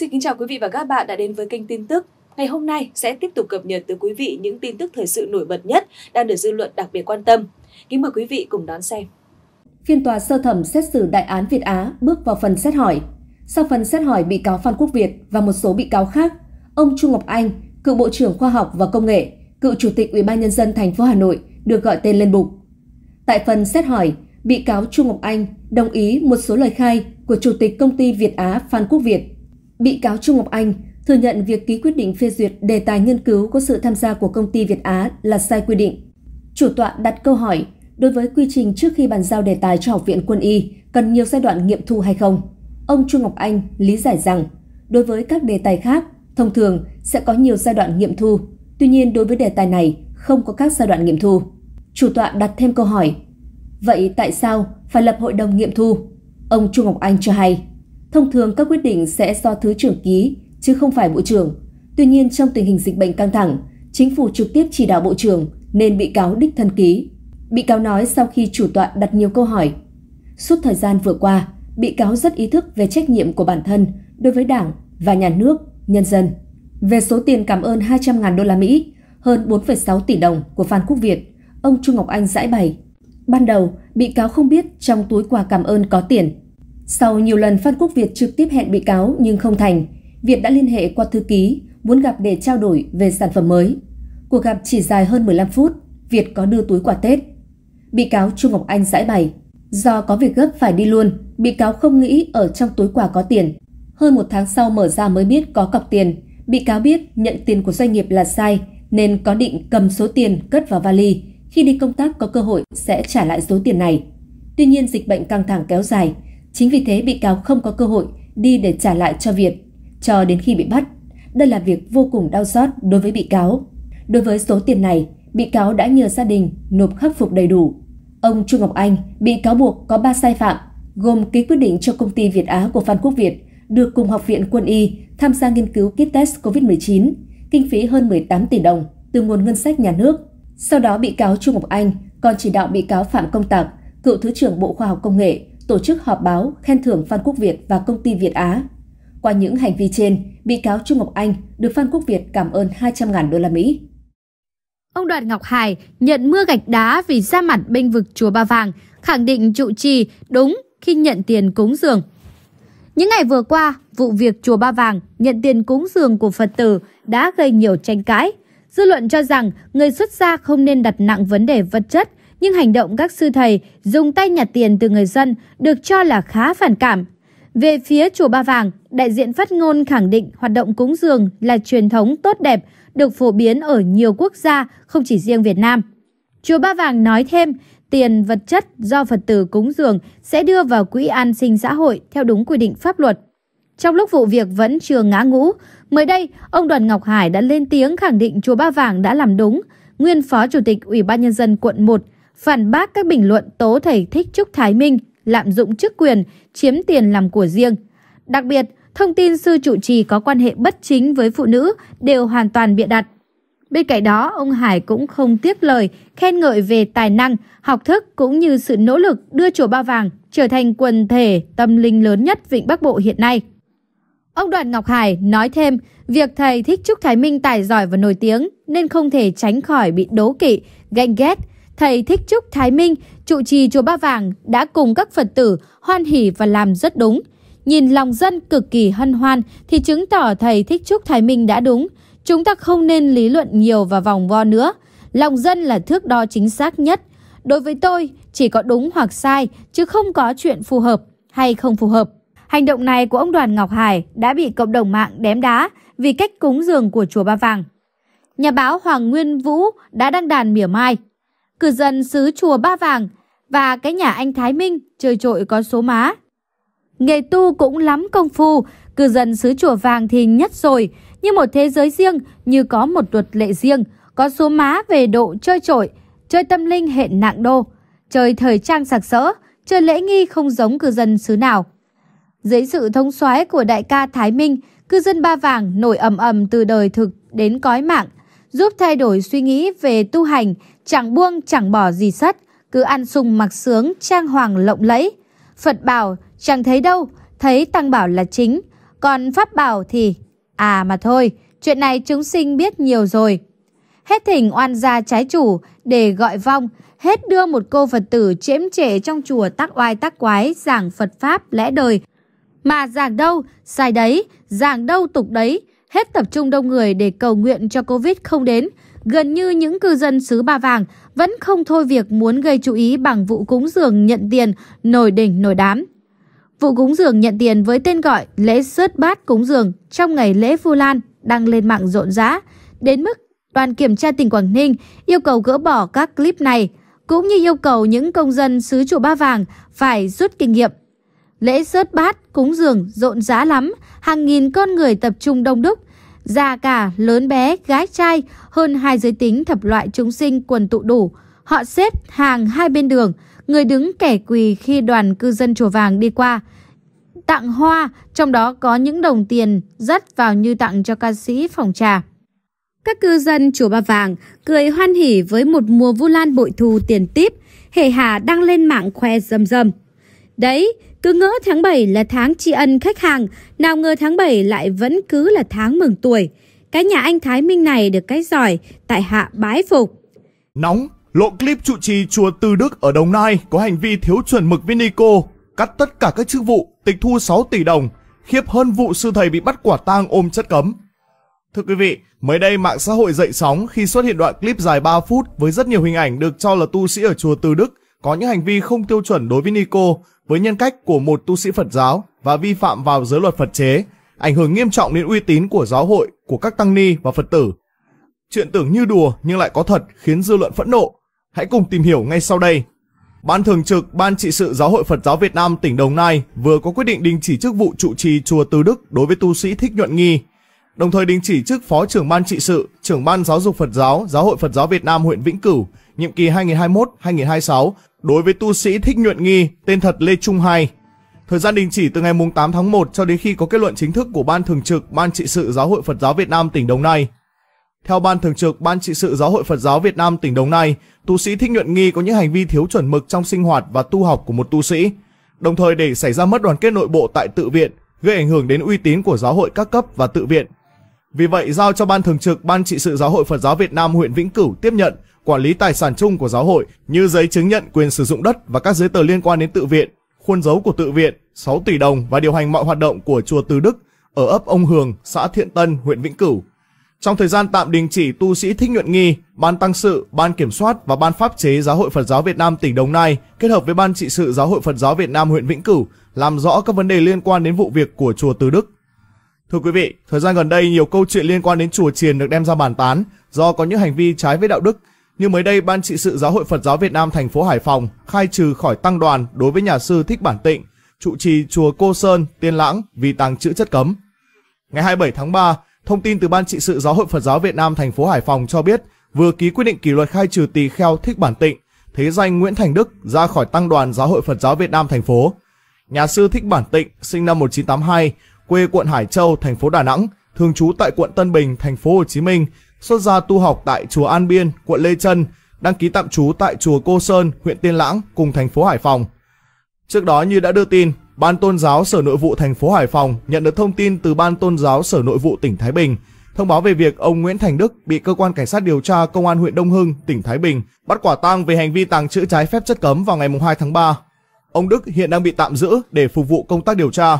Xin kính chào quý vị và các bạn đã đến với kênh tin tức. Ngày hôm nay sẽ tiếp tục cập nhật tới quý vị những tin tức thời sự nổi bật nhất đang được dư luận đặc biệt quan tâm. Kính mời quý vị cùng đón xem. Phiên tòa sơ thẩm xét xử đại án Việt Á bước vào phần xét hỏi. Sau phần xét hỏi bị cáo Phan Quốc Việt và một số bị cáo khác, ông Chu Ngọc Anh, cựu Bộ trưởng Khoa học và Công nghệ, cựu Chủ tịch UBND thành phố Hà Nội được gọi tên lên bục. Tại phần xét hỏi, bị cáo Chu Ngọc Anh đồng ý một số lời khai của Chủ tịch Công ty Việt Á Phan Quốc Việt. Bị cáo Chu Ngọc Anh thừa nhận việc ký quyết định phê duyệt đề tài nghiên cứu có sự tham gia của Công ty Việt Á là sai quy định. Chủ tọa đặt câu hỏi đối với quy trình trước khi bàn giao đề tài cho Học viện Quân y cần nhiều giai đoạn nghiệm thu hay không. Ông Chu Ngọc Anh lý giải rằng đối với các đề tài khác, thông thường sẽ có nhiều giai đoạn nghiệm thu. Tuy nhiên, đối với đề tài này, không có các giai đoạn nghiệm thu. Chủ tọa đặt thêm câu hỏi, vậy tại sao phải lập hội đồng nghiệm thu? Ông Chu Ngọc Anh cho hay, thông thường các quyết định sẽ do Thứ trưởng ký, chứ không phải Bộ trưởng. Tuy nhiên, trong tình hình dịch bệnh căng thẳng, Chính phủ trực tiếp chỉ đạo Bộ trưởng nên bị cáo đích thân ký. Bị cáo nói sau khi chủ tọa đặt nhiều câu hỏi. Suốt thời gian vừa qua, bị cáo rất ý thức về trách nhiệm của bản thân đối với Đảng và Nhà nước, nhân dân. Về số tiền cảm ơn 200.000 đô la Mỹ, hơn 4,6 tỷ đồng của Phan Quốc Việt, ông Chu Ngọc Anh giải bày. Ban đầu, bị cáo không biết trong túi quà cảm ơn có tiền. Sau nhiều lần Phan Quốc Việt trực tiếp hẹn bị cáo nhưng không thành, Việt đã liên hệ qua thư ký, muốn gặp để trao đổi về sản phẩm mới. Cuộc gặp chỉ dài hơn 15 phút, Việt có đưa túi quà Tết. Bị cáo Chu Ngọc Anh giải bày, do có việc gấp phải đi luôn, bị cáo không nghĩ ở trong túi quà có tiền. Hơn một tháng sau mở ra mới biết có cọc tiền, bị cáo biết nhận tiền của doanh nghiệp là sai nên có định cầm số tiền cất vào vali, khi đi công tác có cơ hội sẽ trả lại số tiền này. Tuy nhiên dịch bệnh căng thẳng kéo dài, chính vì thế bị cáo không có cơ hội đi để trả lại cho Việt, cho đến khi bị bắt. Đây là việc vô cùng đau xót đối với bị cáo. Đối với số tiền này, bị cáo đã nhờ gia đình nộp khắc phục đầy đủ. Ông Chu Ngọc Anh bị cáo buộc có 3 sai phạm, gồm ký quyết định cho Công ty Việt Á của Phan Quốc Việt được cùng Học viện Quân y tham gia nghiên cứu kit test COVID-19, kinh phí hơn 18 tỷ đồng từ nguồn ngân sách nhà nước. Sau đó, bị cáo Chu Ngọc Anh còn chỉ đạo bị cáo Phạm Công Tạc, cựu Thứ trưởng Bộ Khoa học Công nghệ, tổ chức họp báo khen thưởng Phan Quốc Việt và Công ty Việt Á. Qua những hành vi trên, bị cáo Chu Ngọc Anh được Phan Quốc Việt cảm ơn 200.000 đô la Mỹ. Ông Đoàn Ngọc Hải nhận mưa gạch đá vì ra mặt bênh vực chùa Ba Vàng, khẳng định trụ trì đúng khi nhận tiền cúng dường. Những ngày vừa qua, vụ việc chùa Ba Vàng nhận tiền cúng dường của Phật tử đã gây nhiều tranh cãi. Dư luận cho rằng người xuất gia không nên đặt nặng vấn đề vật chất, nhưng hành động các sư thầy dùng tay nhặt tiền từ người dân được cho là khá phản cảm. Về phía chùa Ba Vàng, đại diện phát ngôn khẳng định hoạt động cúng dường là truyền thống tốt đẹp, được phổ biến ở nhiều quốc gia, không chỉ riêng Việt Nam. Chùa Ba Vàng nói thêm, tiền vật chất do Phật tử cúng dường sẽ đưa vào quỹ an sinh xã hội theo đúng quy định pháp luật. Trong lúc vụ việc vẫn chưa ngã ngũ, mới đây, ông Đoàn Ngọc Hải đã lên tiếng khẳng định chùa Ba Vàng đã làm đúng. Nguyên Phó Chủ tịch Ủy ban Nhân dân quận 1 phản bác các bình luận tố thầy Thích Trúc Thái Minh lạm dụng chức quyền, chiếm tiền làm của riêng. Đặc biệt, thông tin sư trụ trì có quan hệ bất chính với phụ nữ đều hoàn toàn bịa đặt. Bên cạnh đó, ông Hải cũng không tiếc lời khen ngợi về tài năng, học thức cũng như sự nỗ lực đưa chùa Ba Vàng trở thành quần thể tâm linh lớn nhất Vịnh Bắc Bộ hiện nay. Ông Đoàn Ngọc Hải nói thêm, việc thầy Thích Trúc Thái Minh tài giỏi và nổi tiếng nên không thể tránh khỏi bị đố kỵ, ganh ghét. Thầy Thích Trúc Thái Minh, trụ trì chùa Ba Vàng đã cùng các Phật tử hoan hỉ và làm rất đúng. Nhìn lòng dân cực kỳ hân hoan thì chứng tỏ thầy Thích Trúc Thái Minh đã đúng. Chúng ta không nên lý luận nhiều và vòng vo nữa. Lòng dân là thước đo chính xác nhất. Đối với tôi, chỉ có đúng hoặc sai, chứ không có chuyện phù hợp hay không phù hợp. Hành động này của ông Đoàn Ngọc Hải đã bị cộng đồng mạng đém đá vì cách cúng dường của chùa Ba Vàng. Nhà báo Hoàng Nguyên Vũ đã đăng đàn mỉa mai cư dân xứ chùa Ba Vàng và cái nhà anh Thái Minh chơi trội có số má. Nghề tu cũng lắm công phu, cư dân xứ chùa Vàng thì nhất rồi, như một thế giới riêng, như có một luật lệ riêng, có số má về độ chơi trội, chơi tâm linh hẹn nạng đô, chơi thời trang sặc sỡ, chơi lễ nghi không giống cư dân xứ nào. Dưới sự thống soái của đại ca Thái Minh, cư dân Ba Vàng nổi ầm ầm từ đời thực đến cõi mạng, giúp thay đổi suy nghĩ về tu hành, chẳng buông chẳng bỏ gì sắt, cứ ăn sung mặc sướng, trang hoàng lộng lẫy. Phật bảo chẳng thấy đâu, thấy tăng bảo là chính. Còn pháp bảo thì... À mà thôi, chuyện này chúng sinh biết nhiều rồi. Hết thỉnh oan gia trái chủ để gọi vong, hết đưa một cô Phật tử trễm trễ trong chùa tác oai tác quái giảng Phật Pháp lẽ đời. Mà giảng đâu, sai đấy, giảng đâu tục đấy, hết tập trung đông người để cầu nguyện cho Covid không đến. Gần như những cư dân xứ Ba Vàng vẫn không thôi việc muốn gây chú ý bằng vụ cúng dường nhận tiền nổi đỉnh nổi đám. Vụ cúng dường nhận tiền với tên gọi lễ sớt bát cúng dường trong ngày lễ Vu Lan đăng lên mạng rộn rã, đến mức Đoàn Kiểm tra tỉnh Quảng Ninh yêu cầu gỡ bỏ các clip này, cũng như yêu cầu những công dân xứ chùa Ba Vàng phải rút kinh nghiệm. Lễ sớt bát cúng dường rộn rã lắm, hàng nghìn con người tập trung đông đúc, già cả, lớn bé, gái trai, hơn hai giới tính thập loại chúng sinh quần tụ đủ. Họ xếp hàng hai bên đường, người đứng kẻ quỳ khi đoàn cư dân chùa Vàng đi qua. Tặng hoa, trong đó có những đồng tiền dắt vào như tặng cho ca sĩ phòng trà. Các cư dân chùa Ba Vàng cười hoan hỉ với một mùa Vu Lan bội thu tiền tip, hề hà đăng lên mạng khoe rầm rầm. Đấy, cứ ngỡ tháng 7 là tháng tri ân khách hàng, nào ngờ tháng 7 lại vẫn cứ là tháng mừng tuổi. Cái nhà anh Thái Minh này được cái giỏi, tại hạ bái phục. Nóng, lộ clip trụ trì chùa Từ Đức ở Đồng Nai có hành vi thiếu chuẩn mực với Nico, cắt tất cả các chức vụ, tịch thu 6 tỷ đồng, khiếp hơn vụ sư thầy bị bắt quả tang ôm chất cấm. Thưa quý vị, mới đây mạng xã hội dậy sóng khi xuất hiện đoạn clip dài 3 phút với rất nhiều hình ảnh được cho là tu sĩ ở chùa Từ Đức có những hành vi không tiêu chuẩn đối với Nico với nhân cách của một tu sĩ Phật giáo và vi phạm vào giới luật Phật chế, ảnh hưởng nghiêm trọng đến uy tín của giáo hội, của các tăng ni và Phật tử. Chuyện tưởng như đùa nhưng lại có thật khiến dư luận phẫn nộ. Hãy cùng tìm hiểu ngay sau đây. Ban Thường trực Ban Trị sự Giáo hội Phật giáo Việt Nam tỉnh Đồng Nai vừa có quyết định đình chỉ chức vụ trụ trì chùa Từ Đức đối với tu sĩ Thích Nhuận Nghi, đồng thời đình chỉ chức Phó trưởng Ban Trị sự, trưởng Ban Giáo dục Phật giáo, Giáo hội Phật giáo Việt Nam huyện Vĩnh Cửu, nhiệm kỳ 2021-2026 đối với tu sĩ Thích Nhuận Nghi, tên thật Lê Trung Hải. Thời gian đình chỉ từ ngày 8 tháng 1 cho đến khi có kết luận chính thức của Ban Thường trực Ban Trị sự Giáo hội Phật giáo Việt Nam tỉnh Đồng Nai. Theo Ban Thường trực Ban Trị sự Giáo hội Phật giáo Việt Nam tỉnh Đồng Nai, tu sĩ Thích Nhuận Nghi có những hành vi thiếu chuẩn mực trong sinh hoạt và tu học của một tu sĩ, đồng thời để xảy ra mất đoàn kết nội bộ tại tự viện, gây ảnh hưởng đến uy tín của giáo hội các cấp và tự viện. Vì vậy, giao cho Ban Thường trực Ban Trị sự Giáo hội Phật giáo Việt Nam huyện Vĩnh Cửu tiếp nhận, quản lý tài sản chung của giáo hội như giấy chứng nhận quyền sử dụng đất và các giấy tờ liên quan đến tự viện, khuôn dấu của tự viện, 6 tỷ đồng và điều hành mọi hoạt động của chùa Từ Đức ở ấp Ông Hường, xã Thiện Tân, huyện Vĩnh Cửu. Trong thời gian tạm đình chỉ, tu sĩ Thích Nhuận Nghi, Ban Tăng sự, Ban Kiểm soát và Ban Pháp chế Giáo hội Phật giáo Việt Nam tỉnh Đồng Nai kết hợp với Ban Trị sự Giáo hội Phật giáo Việt Nam huyện Vĩnh Cửu làm rõ các vấn đề liên quan đến vụ việc của chùa Từ Đức. Thưa quý vị, thời gian gần đây nhiều câu chuyện liên quan đến chùa chiền được đem ra bàn tán do có những hành vi trái với đạo đức. Như mới đây, Ban Trị sự Giáo hội Phật giáo Việt Nam thành phố Hải Phòng khai trừ khỏi tăng đoàn đối với nhà sư Thích Bản Tịnh, trụ trì chùa Cô Sơn, Tiên Lãng vì tàng trữ chất cấm. Ngày 27 tháng 3, thông tin từ Ban Trị sự Giáo hội Phật giáo Việt Nam thành phố Hải Phòng cho biết vừa ký quyết định kỷ luật khai trừ tỳ kheo Thích Bản Tịnh, thế danh Nguyễn Thành Đức ra khỏi tăng đoàn Giáo hội Phật giáo Việt Nam thành phố. Nhà sư Thích Bản Tịnh sinh năm 1982, quê quận Hải Châu, thành phố Đà Nẵng, thường trú tại quận Tân Bình, thành phố Hồ Chí Minh, xuất gia tu học tại chùa An Biên, quận Lê Chân, đăng ký tạm trú tại chùa Cô Sơn, huyện Tiên Lãng cùng thành phố Hải Phòng. Trước đó như đã đưa tin, Ban Tôn giáo Sở Nội vụ thành phố Hải Phòng nhận được thông tin từ Ban Tôn giáo Sở Nội vụ tỉnh Thái Bình thông báo về việc ông Nguyễn Thành Đức bị cơ quan cảnh sát điều tra công an huyện Đông Hưng, tỉnh Thái Bình bắt quả tang về hành vi tàng trữ trái phép chất cấm vào ngày 2 tháng 3. Ông Đức hiện đang bị tạm giữ để phục vụ công tác điều tra.